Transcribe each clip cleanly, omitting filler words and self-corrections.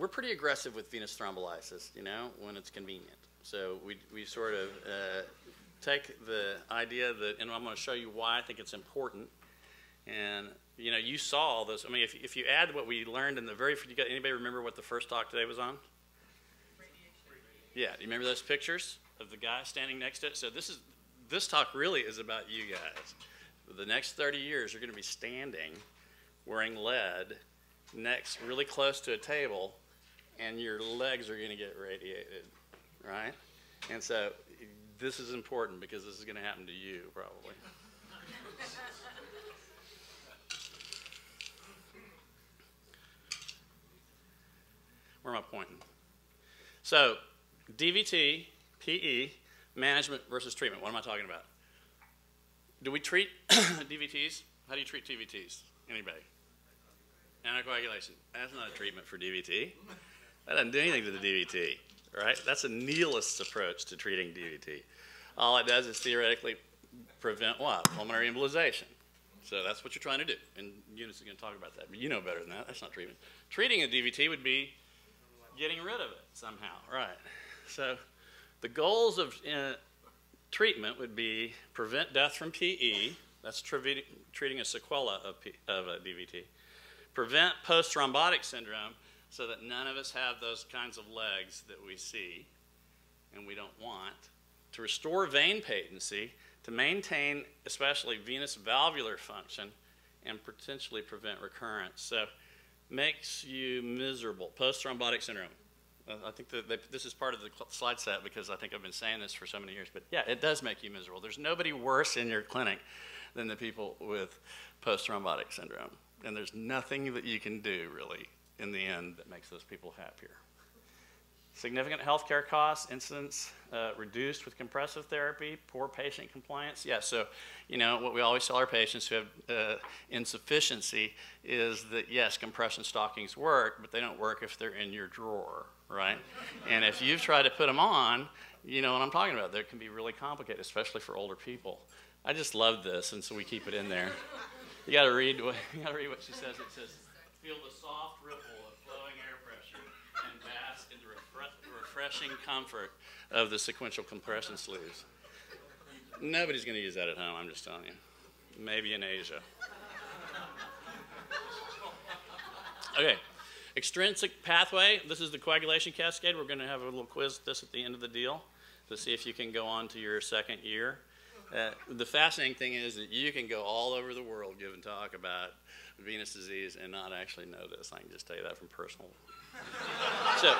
we're pretty aggressive with venous thrombolysis, you know, when it's convenient. So we sort of take the idea that, and I'm going to show you why I think it's important. And, you know, you saw all this. I mean, if you add what we learned in the very first, anybody remember what the first talk today was on? Radiation. Yeah, do you remember those pictures of the guy standing next to it? So this talk really is about you guys. For the next 30 years, you're going to be standing, wearing lead, next really close to a table, and your legs are going to get radiated, right? And so this is important because this is going to happen to you probably. Where am I pointing? So DVT, PE, management versus treatment. What am I talking about? Do we treat DVTs? How do you treat DVTs? Anybody? Anticoagulation. That's not a treatment for DVT. That doesn't do anything to the DVT, right? That's a nihilist's approach to treating DVT. All it does is theoretically prevent what? Pulmonary embolization. So that's what you're trying to do. And Eunice is going to talk about that. But you know better than that. That's not treatment. Treating a DVT would be getting rid of it somehow, right? So the goals of treatment would be prevent death from PE. That's treating a sequela of a DVT. Prevent post-thrombotic syndrome so that none of us have those kinds of legs that we see and we don't want. To restore vein patency, to maintain especially venous valvular function, and potentially prevent recurrence. So makes you miserable. Post-thrombotic syndrome. I think that this is part of the slide set because I think I've been saying this for so many years. But yeah, it does make you miserable. There's nobody worse in your clinic than the people with post-thrombotic syndrome. And there's nothing that you can do, really, in the end that makes those people happier. Significant healthcare costs, incidence reduced with compressive therapy, poor patient compliance. Yeah, so, you know, what we always tell our patients who have insufficiency is that, yes, compression stockings work, but they don't work if they're in your drawer, right? And if you've tried to put them on, you know what I'm talking about. They can be really complicated, especially for older people. I just love this, and so we keep it in there. You got to read what she says. It says, feel the soft ripple of flowing air pressure and bask in the refreshing comfort of the sequential compression sleeves. Nobody's going to use that at home, I'm just telling you. Maybe in Asia. Okay. Extrinsic pathway. This is the coagulation cascade. We're going to have a little quiz at this at the end of the deal to see if you can go on to your second year. The fascinating thing is that you can go all over the world give and talk about venous disease and not actually know this. I can just tell you that from personal. So,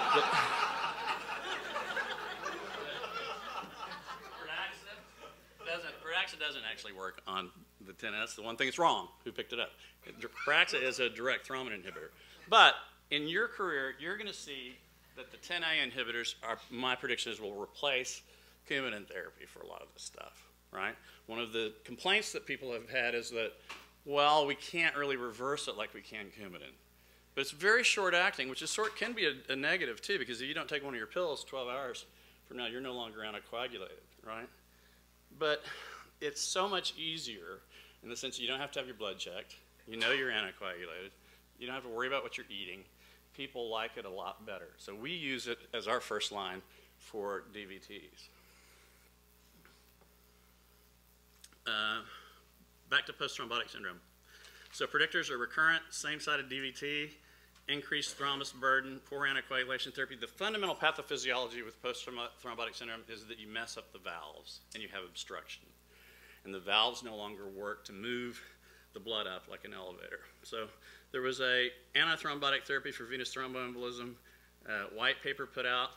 Pradaxa doesn't actually work on the 10a. That's the one thing that's wrong. Who picked it up? Pradaxa is a direct thrombin inhibitor. But in your career, you're going to see that the 10a inhibitors are, my prediction is, will replace Coumadin therapy for a lot of this stuff. Right? One of the complaints that people have had is that, well, we can't really reverse it like we can Coumadin. But it's very short-acting, which is can be a negative, too, because if you don't take one of your pills 12 hours from now, you're no longer anticoagulated, right? But it's so much easier in the sense that you don't have to have your blood checked. You know you're anticoagulated. You don't have to worry about what you're eating. People like it a lot better. So we use it as our first line for DVTs. Back to post-thrombotic syndrome. So predictors are recurrent, same-sided DVT, increased thrombus burden, poor anticoagulation therapy. The fundamental pathophysiology with post-thrombotic syndrome is that you mess up the valves and you have obstruction. And the valves no longer work to move the blood up like an elevator. So there was a antithrombotic therapy for venous thromboembolism, white paper put out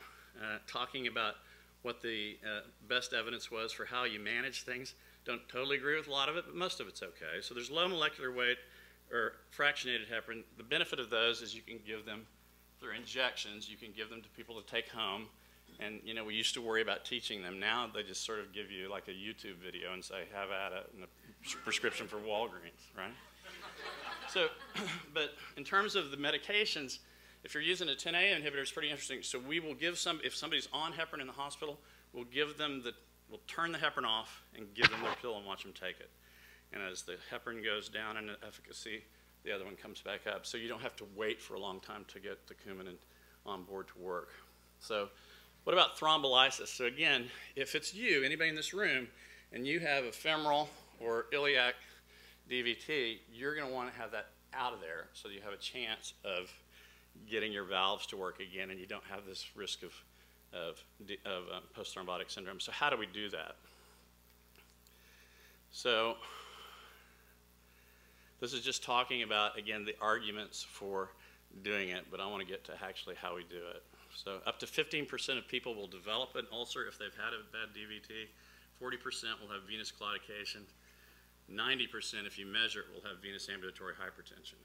talking about what the best evidence was for how you manage things. Don't totally agree with a lot of it, but most of it's okay. So there's low molecular weight or fractionated heparin. The benefit of those is you can give them through injections. You can give them to people to take home. And, you know, we used to worry about teaching them. Now they just sort of give you like a YouTube video and say, have at it, and a prescription for Walgreens, right? So, but in terms of the medications, if you're using a 10A inhibitor, it's pretty interesting. So we will give some, if somebody's on heparin in the hospital, we'll give them the, we'll turn the heparin off and give them their pill and watch them take it. And as the heparin goes down in efficacy, the other one comes back up. So you don't have to wait for a long time to get the Coumadin on board to work. So what about thrombolysis? So again, if it's you, anybody in this room, and you have a femoral or iliac DVT, you're going to want to have that out of there so you have a chance of getting your valves to work again and you don't have this risk of post-thrombotic syndrome. So how do we do that? So this is just talking about, again, the arguments for doing it, but I want to get to actually how we do it. So up to 15% of people will develop an ulcer if they've had a bad DVT. 40% will have venous claudication. 90%, if you measure it, will have venous ambulatory hypertension.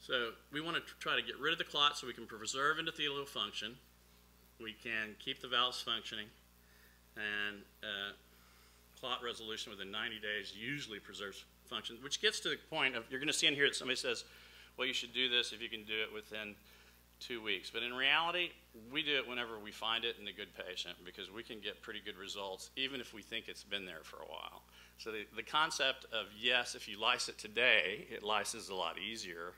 So we want to try to get rid of the clot so we can preserve endothelial function. We can keep the valves functioning, and clot resolution within 90 days usually preserves function, which gets to the point of, you're going to see in here that somebody says, well, you should do this if you can do it within 2 weeks. But in reality, we do it whenever we find it in a good patient, because we can get pretty good results even if we think it's been there for a while. So the concept of, yes, if you lyse it today, it lyses a lot easier,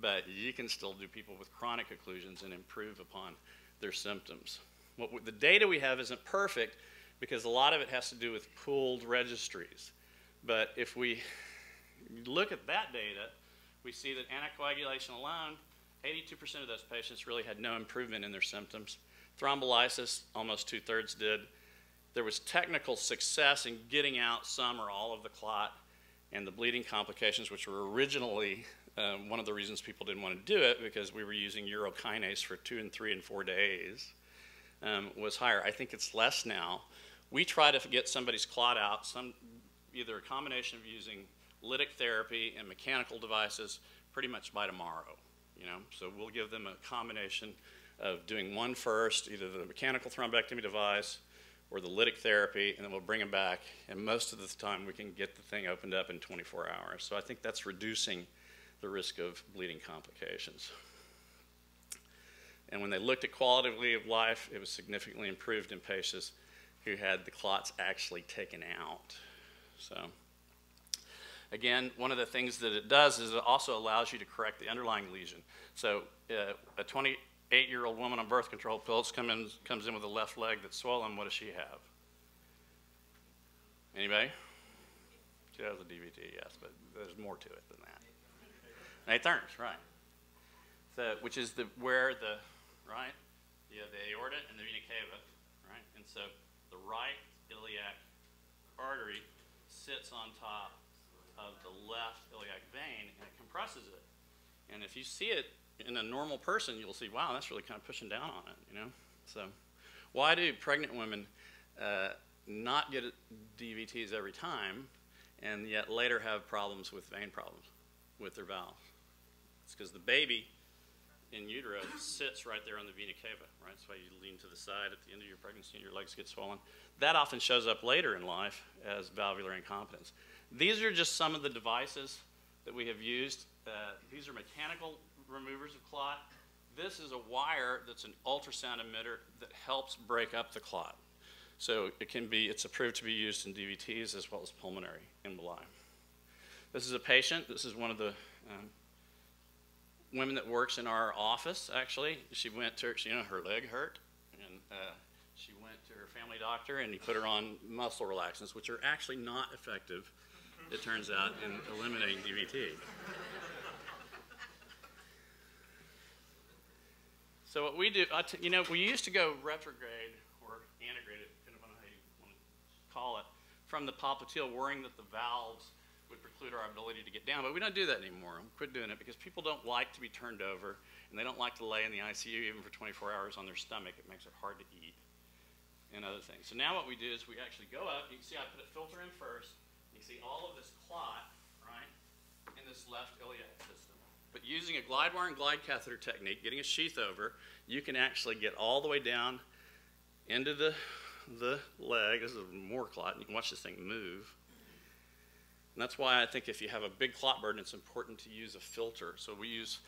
but you can still do people with chronic occlusions and improve upon their symptoms. The data we have isn't perfect because a lot of it has to do with pooled registries. But if we look at that data, we see that anticoagulation alone, 82% of those patients really had no improvement in their symptoms. Thrombolysis, almost 2/3 did. There was technical success in getting out some or all of the clot and the bleeding complications, which were originally one of the reasons people didn't want to do it, because we were using urokinase for 2 and 3 and 4 days, was higher. I think it's less now. We try to get somebody's clot out, either a combination of using lytic therapy and mechanical devices pretty much by tomorrow. You know, so we'll give them a combination of doing one first, either the mechanical thrombectomy device or the lytic therapy, and then we'll bring them back. And most of the time, we can get the thing opened up in 24 hours. So I think that's reducing the risk of bleeding complications. And when they looked at quality of life, it was significantly improved in patients who had the clots actually taken out. So again, one of the things that it does is it also allows you to correct the underlying lesion. So a 28-year-old woman on birth control pills comes in with a left leg that's swollen. What does she have? Anybody? She has a DVT, yes, but there's more to it than that. 8 turns, right. So, which is right? You have the aorta and the vena cava, right? And so the right iliac artery sits on top of the left iliac vein, and it compresses it. And if you see it in a normal person, you'll see, wow, that's really kind of pushing down on it, you know? So why do pregnant women not get DVTs every time and yet later have problems with vein problems with their valves? It's because the baby in utero sits right there on the vena cava, right? That's why you lean to the side at the end of your pregnancy and your legs get swollen. That often shows up later in life as valvular incompetence. These are just some of the devices that we have used. These are mechanical removers of clot. This is a wire that's an ultrasound emitter that helps break up the clot. So it's approved to be used in DVTs as well as pulmonary emboli. This is a patient. This is one of the women that works in our office, actually. She went to, her leg hurt, and she went to her family doctor, and he put her on muscle relaxants, which are actually not effective, it turns out, in eliminating DVT. So what we do, we used to go retrograde or antegrade, depending on how you want to call it, from the popliteal, worrying that the valves would preclude our ability to get down. But we don't do that anymore. We quit doing it because people don't like to be turned over, and they don't like to lay in the ICU even for 24 hours on their stomach. It makes it hard to eat and other things. So now what we do is we actually go up. You can see I put a filter in first. You can see all of this clot, right, in this left iliac system. But using a glide wire and glide catheter technique, getting a sheath over, you can actually get all the way down into the leg. This is more clot, and you can watch this thing move. And that's why I think if you have a big clot burden, it's important to use a filter. So it used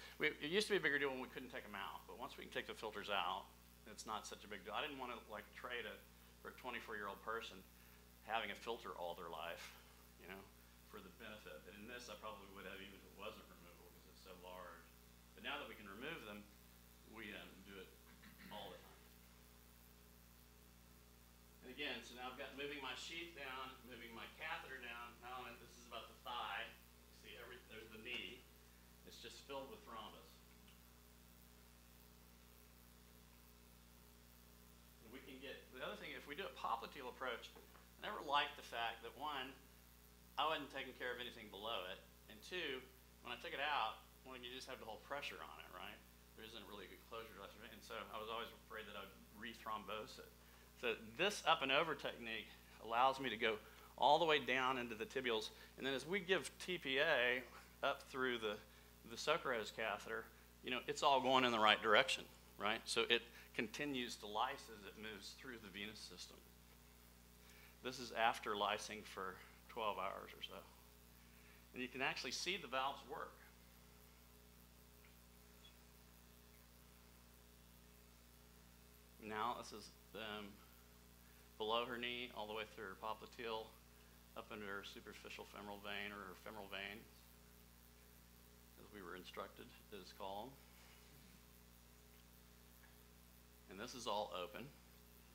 to be a bigger deal when we couldn't take them out. But once we can take the filters out, it's not such a big deal. I didn't want to like trade for a 24-year-old person having a filter all their life, for the benefit. And in this, I probably would have even if it wasn't removable because it's so large. But now that we can remove them, we do it all the time. And again, so now I've got moving my sheath down, moving my catheter down. Now this is about the thigh. You see, there's the knee. It's just filled with thrombus. And we can get, the other thing, if we do a popliteal approach, I never liked the fact that, one, I wasn't taking care of anything below it, and two, when I took it out, when you just have the whole pressure on it, right? There isn't really a good closure to it, and so I was always afraid that I would re-thrombose it. So this up and over technique allows me to go all the way down into the tibials, and then as we give TPA up through the Socrates catheter, you know, it's all going in the right direction, right? So it continues to lyse as it moves through the venous system. This is after lysing for 12 hours or so. And you can actually see the valves work. Now this is below her knee, all the way through her popliteal, up into her superficial femoral vein, or her femoral vein, as we were instructed, is called. And this is all open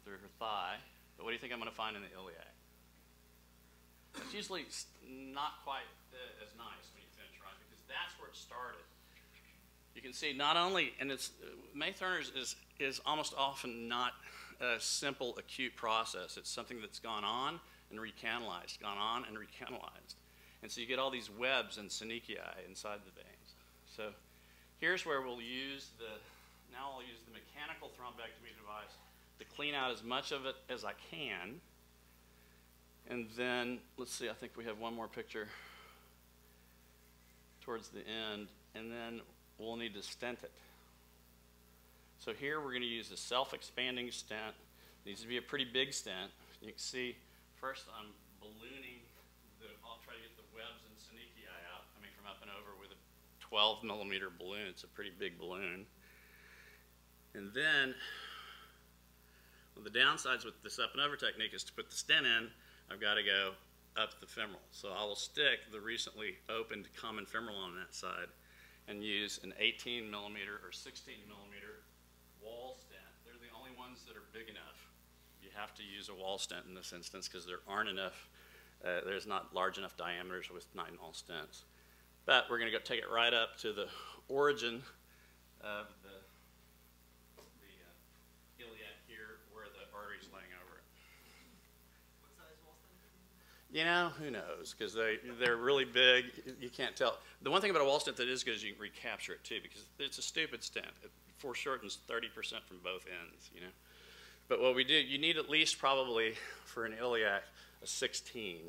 through her thigh. But what do you think I'm going to find in the iliac? It's usually not quite as nice when you finish, right? Because that's where it started. You can see not only, and it's May Thurner's is almost often not a simple acute process. It's something that's gone on and recanalized, gone on and recanalized, and so you get all these webs and synechiae inside the veins. So here's where we'll use the now I'll use the mechanical thrombectomy device to clean out as much of it as I can. And then, let's see, I think we have one more picture towards the end, and then we'll need to stent it. So here we're going to use a self-expanding stent. It needs to be a pretty big stent. You can see, first I'm ballooning, I'll try to get the webs and synechiae out, I mean from up and over with a 12-millimeter balloon. It's a pretty big balloon. And then, well, the downsides with this up and over technique is to put the stent in, I've got to go up the femoral. So I will stick the recently opened common femoral on that side and use an 18-millimeter or 16-millimeter wall stent. They're the only ones that are big enough. You have to use a wall stent in this instance because there aren't enough, there's not large enough diameters with 9-hole stents. But we're going to go take it right up to the origin of the iliac here where the artery's laying over. You know, who knows, because they're really big. You can't tell. The one thing about a wall stent that is good is you can recapture it, too, because it's a stupid stent. It foreshortens 30% from both ends, you know. But what we do, you need at least probably for an iliac a 16,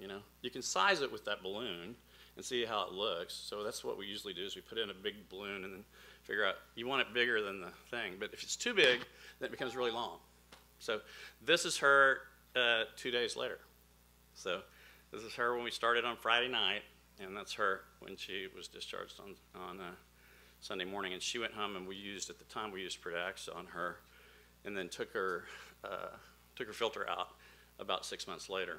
you know. You can size it with that balloon and see how it looks. So that's what we usually do is we put in a big balloon and then figure out you want it bigger than the thing. But if it's too big, then it becomes really long. So this is her 2 days later. So this is her when we started on Friday night, and that's her when she was discharged on Sunday morning. And she went home, and we used, at the time, we used Pradaxa on her, and then took her filter out about 6 months later.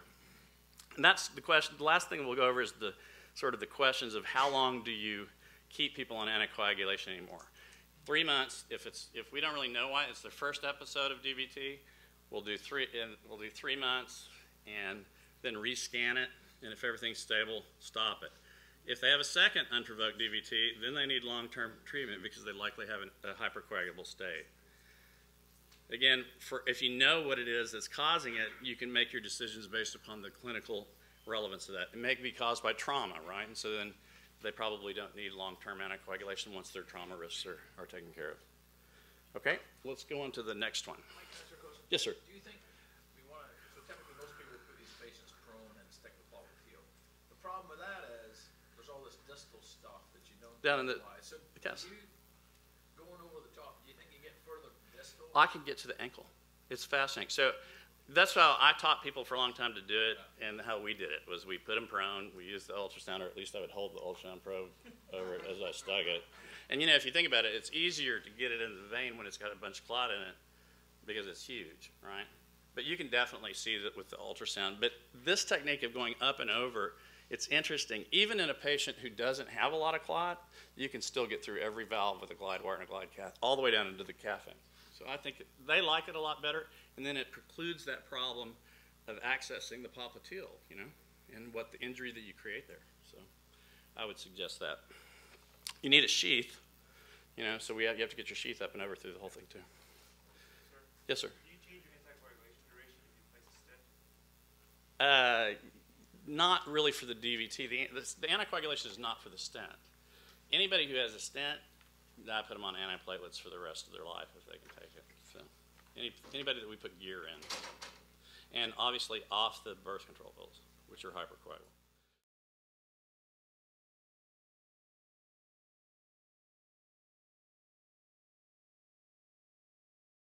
And that's the question. The last thing we'll go over is the sort of the questions of how long do you keep people on anticoagulation anymore? 3 months. If we don't really know why, it's the first episode of DVT. We'll do three months, and then rescan it, and if everything's stable, stop it. If they have a second unprovoked DVT, then they need long-term treatment because they likely have a hypercoagulable state. Again, if you know what it is that's causing it, you can make your decisions based upon the clinical relevance of that. It may be caused by trauma, right? And so then they probably don't need long-term anticoagulation once their trauma risks are taken care of. Okay, let's go on to the next one. Yes, sir. Do you think down in the so yes. You going over the top, do you think you get further distal? I can get to the ankle. It's fascinating. So that's how I taught people for a long time to do it, yeah. And how we did it was we put them prone, we used the ultrasound, or at least I would hold the ultrasound probe over it as I stuck it. And you know, if you think about it, it's easier to get it in the vein when it's got a bunch of clot in it because it's huge, right? But you can definitely see that with the ultrasound. But this technique of going up and over It's interesting, even in a patient who doesn't have a lot of clot, you can still get through every valve with a glide wire and a glide catheter, all the way down into the caffin. So I think they like it a lot better, and then it precludes that problem of accessing the popliteal, you know, and what the injury that you create there. So I would suggest that. You need a sheath, you know, so you have to get your sheath up and over through the whole thing too. Yes, sir. Do you change your anticoagulation duration if you place a stent? Not really for the DVT. The anticoagulation is not for the stent. Anybody who has a stent, I put them on antiplatelets for the rest of their life if they can take it. So anybody that we put gear in. And obviously off the birth control pills, which are hypercoagulable.